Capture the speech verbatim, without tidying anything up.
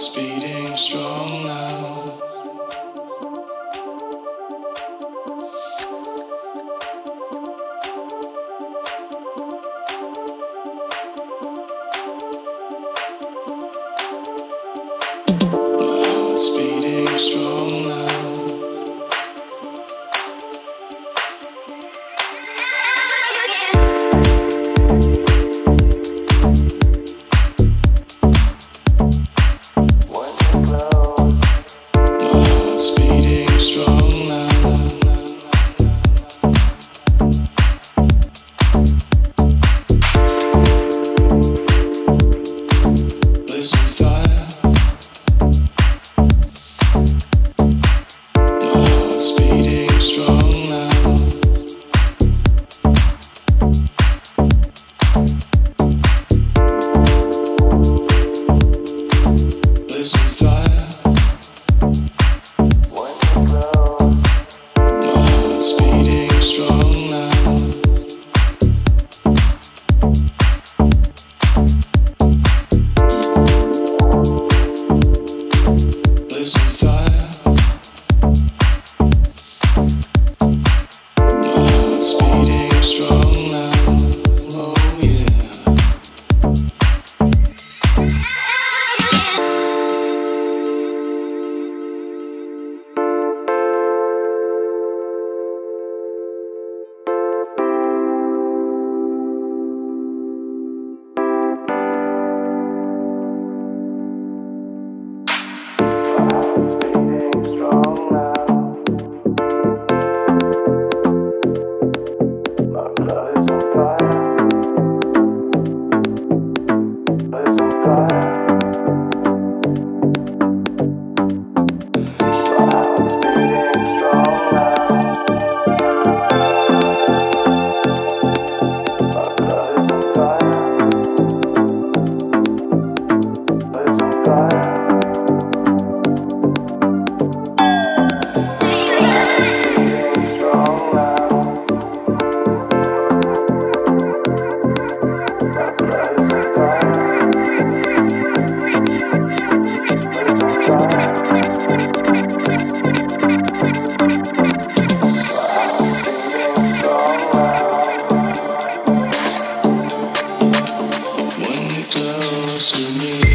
heart's beating strong now. My heart's beating strong now. To me.